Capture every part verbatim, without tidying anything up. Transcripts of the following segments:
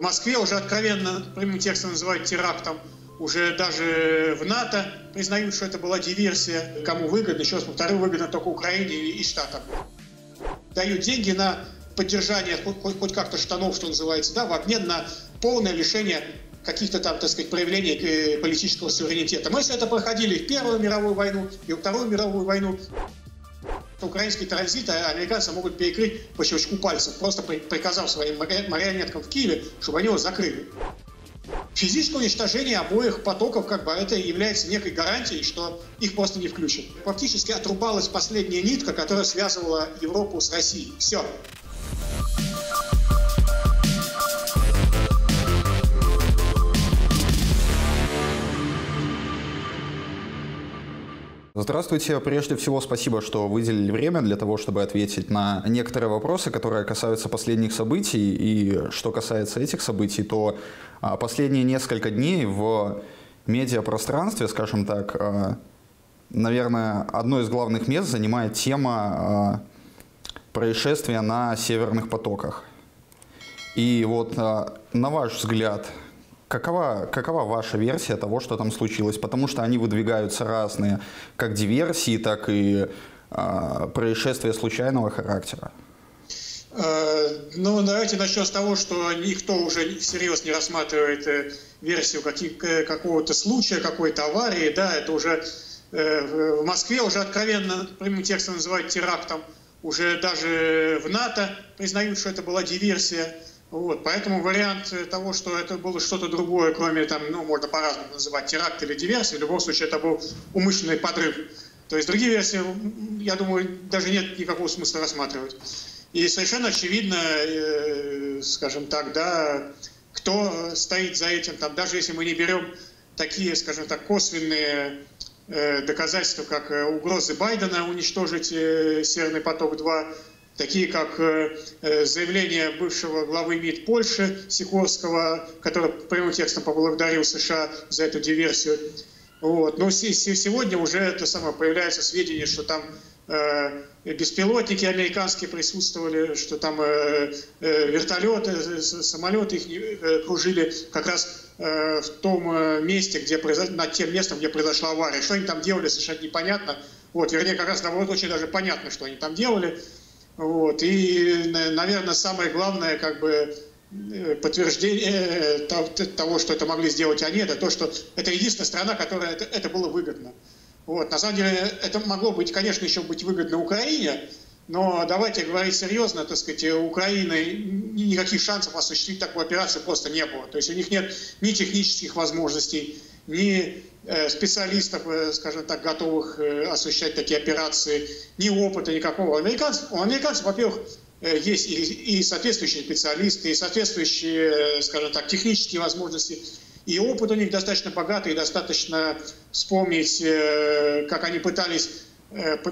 в Москве уже откровенно прямым текстом называют терактом. Уже даже в НАТО признают, что это была диверсия. Кому выгодно, еще раз повторю, выгодно только Украине и Штатам. Дают деньги на поддержание хоть как-то штанов, что называется, да, в обмен на полное лишение каких-то там, так сказать, проявлений политического суверенитета. Мы все это проходили в Первую мировую войну и в Вторую мировую войну. Украинский транзит американцы могут перекрыть по щелчку пальцев, просто приказав своим марионеткам в Киеве, чтобы они его закрыли. Физическое уничтожение обоих потоков, как бы, это является некой гарантией, что их просто не включат. Практически отрубалась последняя нитка, которая связывала Европу с Россией. Все. Здравствуйте. Прежде всего, спасибо, что выделили время для того, чтобы ответить на некоторые вопросы, которые касаются последних событий. И что касается этих событий, то последние несколько дней в медиапространстве, скажем так, наверное, одно из главных мест занимает тема происшествия на северных потоках. И вот, на ваш взгляд, Какова, какова ваша версия того, что там случилось? Потому что они выдвигаются разные, как диверсии, так и э, происшествия случайного характера. Э, ну, давайте начнем с того, что никто уже всерьез не рассматривает э, версию какого-то случая, какой-то аварии. Да, это уже э, в Москве уже откровенно прямым текстом называют терактом. Уже даже в НАТО признают, что это была диверсия. Вот, поэтому вариант того, что это было что-то другое, кроме, там, ну, можно по-разному называть, теракт или диверсия, в любом случае это был умышленный подрыв. То есть другие версии, я думаю, даже нет никакого смысла рассматривать. И совершенно очевидно, э, скажем так, да, кто стоит за этим, там, даже если мы не берем такие, скажем так, косвенные э, доказательства, как угрозы Байдена уничтожить э, «Северный поток-два», такие как заявление бывшего главы МИД Польши Сикорского, который прямым текстом поблагодарил США за эту диверсию. Вот. Но сегодня уже это самое, появляются сведения, что там беспилотники американские присутствовали, что там вертолеты, самолеты их кружили как раз в том месте, где произошло, над тем местом, где произошла авария. Что они там делали, совершенно непонятно. Вот. Вернее, как раз наоборот очень даже понятно, что они там делали. Вот. И, наверное, самое главное, как бы, подтверждение того, что это могли сделать они, это то, что это единственная страна, которой это, это было выгодно. Вот. На самом деле, это могло быть, конечно, еще быть выгодно Украине, но давайте говорить серьезно, так сказать, у Украины никаких шансов осуществить такую операцию просто не было. То есть у них нет ни технических возможностей, ни специалистов, скажем так, готовых осуществлять такие операции, ни опыта никакого. У американцев, у американцев во-первых, есть и, и соответствующие специалисты, и соответствующие, скажем так, технические возможности. И опыт у них достаточно богатый, и достаточно вспомнить, как они пытались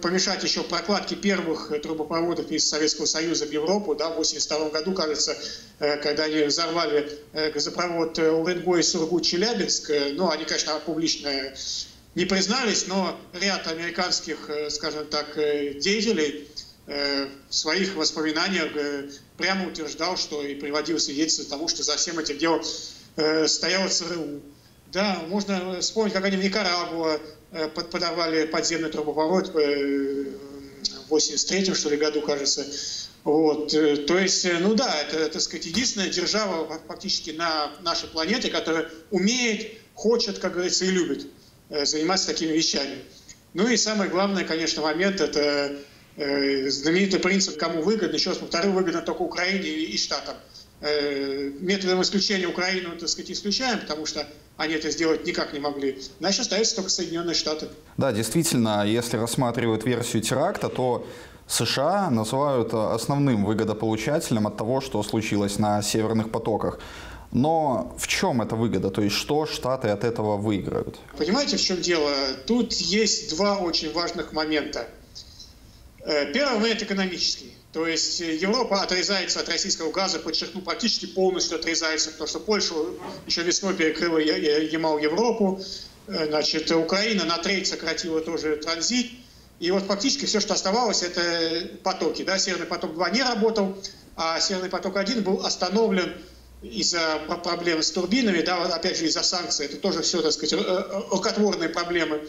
помешать еще прокладке первых трубопроводов из Советского Союза в Европу, да, в восемьдесят втором году, кажется, когда они взорвали газопровод Уренгой и Сургут-Челябинск. Ну, они, конечно, публично не признались, но ряд американских, скажем так, деятелей в своих воспоминаниях прямо утверждал, что и приводил свидетельство тому, что за всем этим делом стояло ЦРУ. Да, можно вспомнить, как они в Никарагуа подорвали подземный трубопровод в восемьдесят третьем, что ли, году, кажется. Вот. То есть, ну да, это, так сказать, единственная держава фактически на нашей планете, которая умеет, хочет, как говорится, и любит заниматься такими вещами. Ну и самый главный, конечно, момент – это знаменитый принцип «кому выгодно», еще раз повторю, выгодно только Украине и Штатам. Методом исключения Украину, так сказать, исключаем, потому что они это сделать никак не могли. Значит, остаются только Соединенные Штаты. Да, действительно, если рассматривают версию теракта, то США называют основным выгодополучателем от того, что случилось на северных потоках. Но в чем эта выгода? То есть, что Штаты от этого выиграют? Понимаете, в чем дело? Тут есть два очень важных момента. Первый момент экономический. То есть Европа отрезается от российского газа, подчеркну, практически полностью отрезается, потому что Польша еще весной перекрыла Ямал Европу, значит, Украина на треть сократила тоже транзит. И вот фактически все, что оставалось, это потоки. Да? Северный поток-два не работал, а Северный поток-один был остановлен из-за проблемы с турбинами, да, опять же из-за санкций, это тоже все, так сказать, рукотворные проблемы.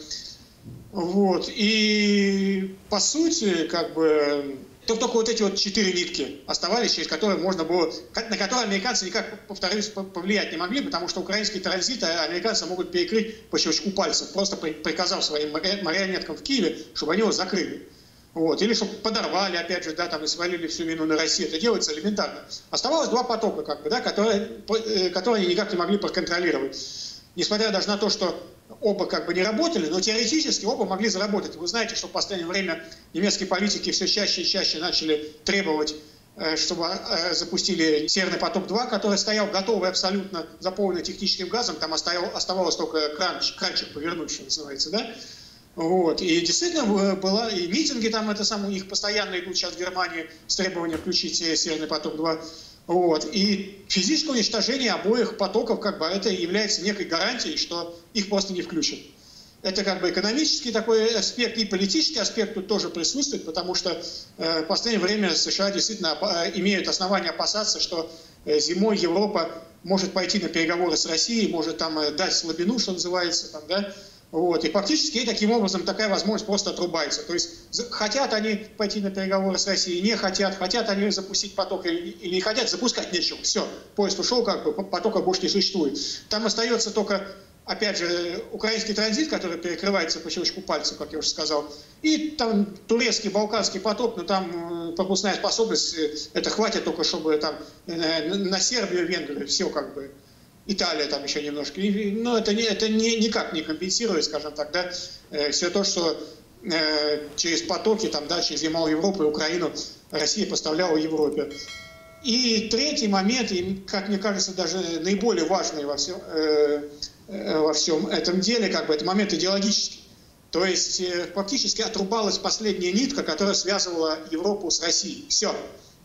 Вот. И по сути, как бы, только вот эти вот четыре нитки оставались, через которые можно было, на которые американцы никак, повторюсь, повлиять не могли, потому что украинские транзиты американцы могут перекрыть по щелчку пальцев, просто приказав своим марионеткам в Киеве, чтобы они его закрыли. Вот. Или чтобы подорвали, опять же, да, там, и свалили всю вину на Россию. Это делается элементарно. Оставалось два потока, как бы, да, которые, которые они никак не могли проконтролировать. Несмотря даже на то, что оба как бы не работали, но теоретически оба могли заработать. Вы знаете, что в последнее время немецкие политики все чаще и чаще начали требовать, чтобы запустили Северный поток-два, который стоял готовый абсолютно, заполненный техническим газом. Там оставалось только кранч, кранчик повернуть, что называется, да. Вот. И действительно было, и митинги там, это самое, у них постоянно идут сейчас в Германии с требованием включить Северный поток-два. Вот. И физическое уничтожение обоих потоков, как бы, это является некой гарантией, что их просто не включат. Это как бы экономический такой аспект, и политический аспект тут тоже присутствует, потому что э, в последнее время США действительно имеют основания опасаться, что зимой Европа может пойти на переговоры с Россией, может там дать слабину, что называется, там, да. Вот. И фактически и таким образом такая возможность просто отрубается. То есть хотят они пойти на переговоры с Россией, не хотят, хотят они запустить поток или, или не хотят, запускать нечего. Все, поезд ушел, как бы, потока больше не существует. Там остается только, опять же, украинский транзит, который перекрывается по щелчку пальцев, как я уже сказал, и там турецкий, балканский поток, но там пропускная способность, это хватит только, чтобы там на Сербию, Венгрию, все как бы. Италия там еще немножко, но это, не, это не, никак не компенсирует, скажем так, да, все то, что э, через потоки, там, да, через Ямал Европу и Украину Россия поставляла Европе. И третий момент, и, как мне кажется, даже наиболее важный во всем, э, во всем этом деле, как бы, это момент идеологический. То есть э, практически отрубалась последняя нитка, которая связывала Европу с Россией. Все.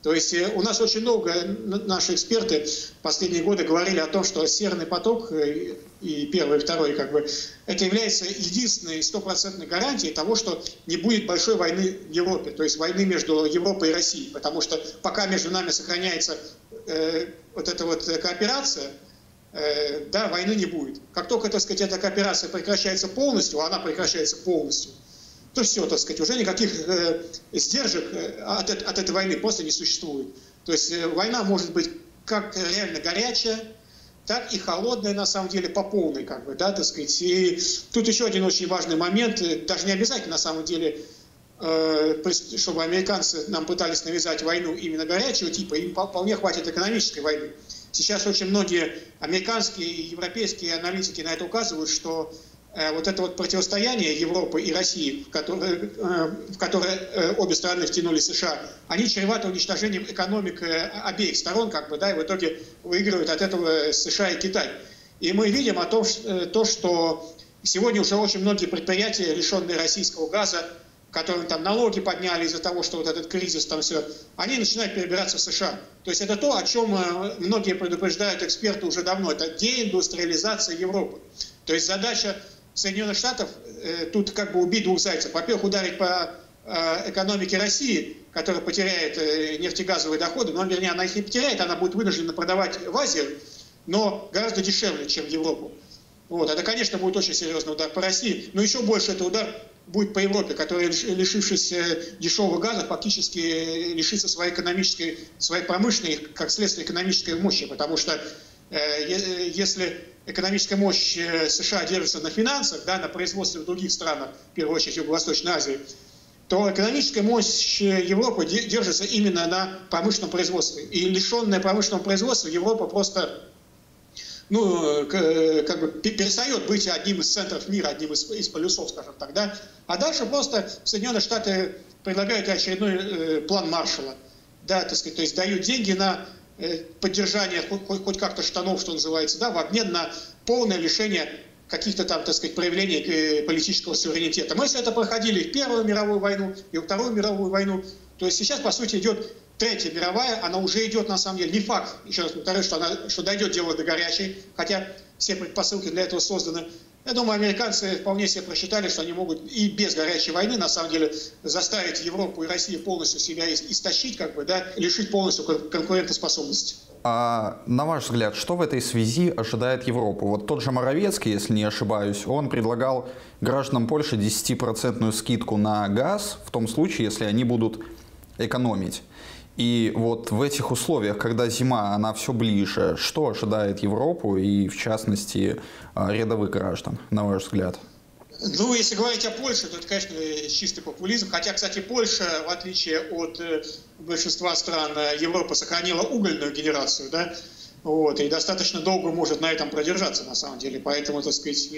То есть у нас очень много, наши эксперты в последние годы говорили о том, что Северный поток и первый, и второй, как бы, это является единственной стопроцентной гарантией того, что не будет большой войны в Европе, то есть войны между Европой и Россией, потому что пока между нами сохраняется э, вот эта вот кооперация, э, да, войны не будет. Как только, так сказать, эта кооперация прекращается полностью, она прекращается полностью, то все, так сказать, уже никаких э, сдержек от, от этой войны просто не существует. То есть э, война может быть как реально горячая, так и холодная, на самом деле, по полной, как бы, да, так сказать. И тут еще один очень важный момент, даже не обязательно, на самом деле, э, чтобы американцы нам пытались навязать войну именно горячего типа, им вполне хватит экономической войны. Сейчас очень многие американские и европейские аналитики на это указывают, что вот это вот противостояние Европы и России, в которое, в которое обе страны втянули США, они чреваты уничтожением экономик обеих сторон, как бы, да, и в итоге выигрывают от этого США и Китай. И мы видим о том, то, что сегодня уже очень многие предприятия, лишенные российского газа, которым там налоги подняли из-за того, что вот этот кризис там все, они начинают перебираться в США. То есть это то, о чем многие предупреждают эксперты уже давно, это деиндустриализация Европы. То есть задача Соединенных Штатов э, тут как бы убить двух зайцев. Во-первых, ударить по э, экономике России, которая потеряет э, нефтегазовые доходы, но, вернее, она их не потеряет, она будет вынуждена продавать в Азию, но гораздо дешевле, чем в Европу. Вот. Это, конечно, будет очень серьезный удар по России, но еще больше это удар будет по Европе, которая, лишившись дешевого газа, фактически лишится своей экономической, своей промышленной, как следствие, экономической мощи, потому что э, если экономическая мощь США держится на финансах, да, на производстве в других странах, в первую очередь в Юго-Восточной Азии, то экономическая мощь Европы держится именно на промышленном производстве. И лишенная промышленного производства Европа просто, ну, как бы перестает быть одним из центров мира, одним из, из полюсов, скажем так. Да? А дальше просто Соединенные Штаты предлагают очередной э, план Маршалла. Да, так сказать, то есть дают деньги на поддержание хоть, хоть как-то штанов, что называется, да, в обмен на полное лишение каких-то там, так сказать, проявлений политического суверенитета. Мы все это проходили в Первую мировую войну и в Вторую мировую войну. То есть сейчас, по сути, идет Третья мировая, она уже идет, на самом деле, не факт, еще раз повторюсь, что, она, что дойдет дело до горячей, хотя все предпосылки для этого созданы. Я думаю, американцы вполне себе просчитали, что они могут и без горячей войны, на самом деле, заставить Европу и Россию полностью себя истощить, как бы, да, лишить полностью конкурентоспособности. А на ваш взгляд, что в этой связи ожидает Европу? Вот тот же Моровецкий, если не ошибаюсь, он предлагал гражданам Польши десятипроцентную скидку на газ, в том случае, если они будут экономить. И вот в этих условиях, когда зима, она все ближе, что ожидает Европу и, в частности, рядовых граждан, на ваш взгляд? Ну, если говорить о Польше, то это, конечно, чистый популизм. Хотя, кстати, Польша, в отличие от большинства стран Европы, сохранила угольную генерацию, да, вот, и достаточно долго может на этом продержаться, на самом деле. Поэтому, так сказать,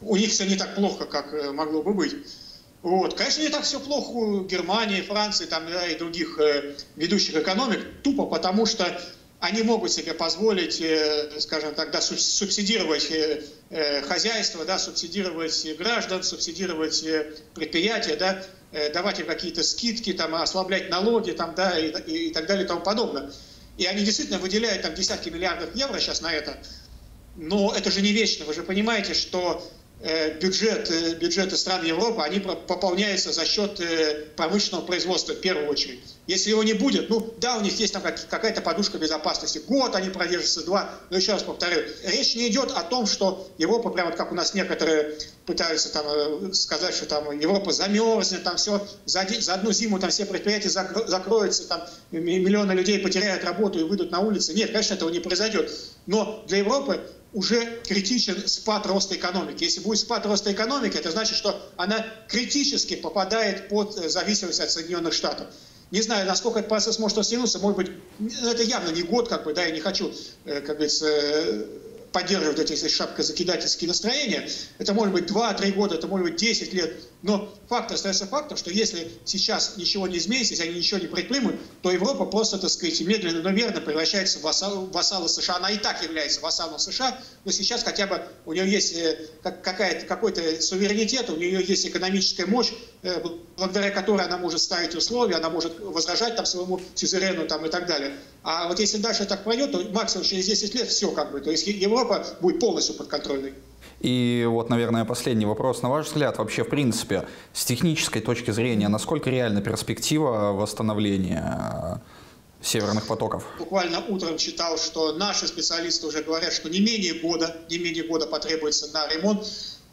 у них все не так плохо, как могло бы быть. Вот. Конечно, не так все плохо у Германии, Франции там, да, и других э, ведущих экономик, тупо потому что они могут себе позволить, э, скажем так, да, субсидировать э, э, хозяйство, да, субсидировать граждан, субсидировать э, предприятия, да, э, давать им какие-то скидки, там, ослаблять налоги там, да, и, и, и так далее и тому подобное. И они действительно выделяют там, десятки миллиардов евро сейчас на это. Но это же не вечно, вы же понимаете, что... Бюджет, бюджеты стран Европы, они пополняются за счет промышленного производства в первую очередь. Если его не будет, ну да, у них есть там какая-то подушка безопасности. Год они продержатся, два, но еще раз повторю, речь не идет о том, что Европа, прямо как у нас некоторые пытаются там сказать, что там Европа замерзнет, там все, за, за одну зиму там все предприятия закроются, там миллионы людей потеряют работу и выйдут на улицы. Нет, конечно, этого не произойдет. Но для Европы уже критичен спад роста экономики. Если будет спад роста экономики, это значит, что она критически попадает под зависимость от Соединенных Штатов. Не знаю, насколько этот процесс может растянуться, может быть, это явно не год, как бы, да, я не хочу, как говорится, поддерживать эти шапкозакидательские настроения. Это может быть два-три года, это может быть десять лет. Но факт остается фактом, что если сейчас ничего не изменится, если они ничего не предпримут, то Европа просто, так сказать, медленно, но верно превращается в вассал, вассала США. Она и так является вассалом США, но сейчас хотя бы у нее есть какой-то суверенитет, у нее есть экономическая мощь, благодаря которой она может ставить условия, она может возражать там своему сюзерену там, и так далее. А вот если дальше так пройдет, то максимум через десять лет все как бы. То есть Европа будет полностью подконтрольной. И вот, наверное, последний вопрос. На ваш взгляд, вообще, в принципе, с технической точки зрения, насколько реальна перспектива восстановления северных потоков? Буквально утром читал, что наши специалисты уже говорят, что не менее года, не менее года потребуется на ремонт.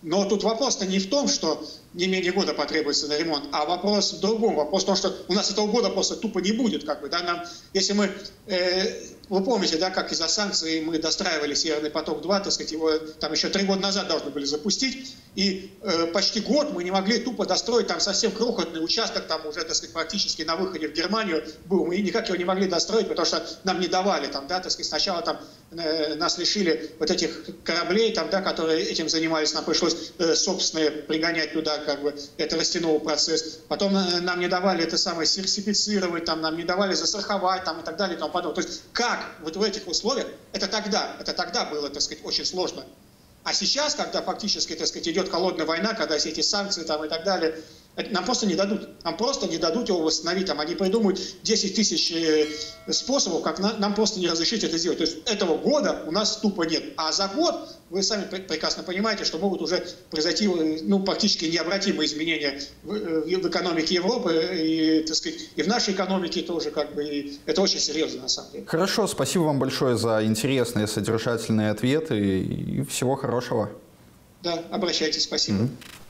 Но тут вопрос-то не в том, что не менее года потребуется на ремонт, а вопрос в другом. Вопрос в том, что у нас этого года просто тупо не будет. Как бы, да? Нам, если мы, э, вы помните, да, как из-за санкций мы достраивали «Северный поток-два», так сказать, его там еще три года назад должны были запустить, и э, почти год мы не могли тупо достроить там совсем крохотный участок, там уже, так сказать, практически на выходе в Германию был, мы никак его не могли достроить, потому что нам не давали, там, да, так сказать, сначала там э, нас лишили вот этих кораблей, там, да, которые этим занимались, нам пришлось собственные пригонять туда, как бы, это растянул процесс. Потом нам не давали это самое сертифицировать, там, нам не давали застраховать там, и так далее и тому подобное. То есть как вот в этих условиях, это тогда, это тогда было, так сказать, очень сложно. А сейчас, когда фактически, так сказать, идет холодная война, когда все эти санкции там, и так далее, нам просто не дадут. Нам просто не дадут его восстановить. Там они придумают десять тысяч способов, как нам просто не разрешить это сделать. То есть этого года у нас тупо нет. А за год, вы сами прекрасно понимаете, что могут уже произойти, ну, практически необратимые изменения в экономике Европы и, так сказать, и в нашей экономике тоже. Как бы, и это очень серьезно, на самом деле. Хорошо, спасибо вам большое за интересные, содержательные ответы и всего хорошего. Да, обращайтесь, спасибо. Mm-hmm.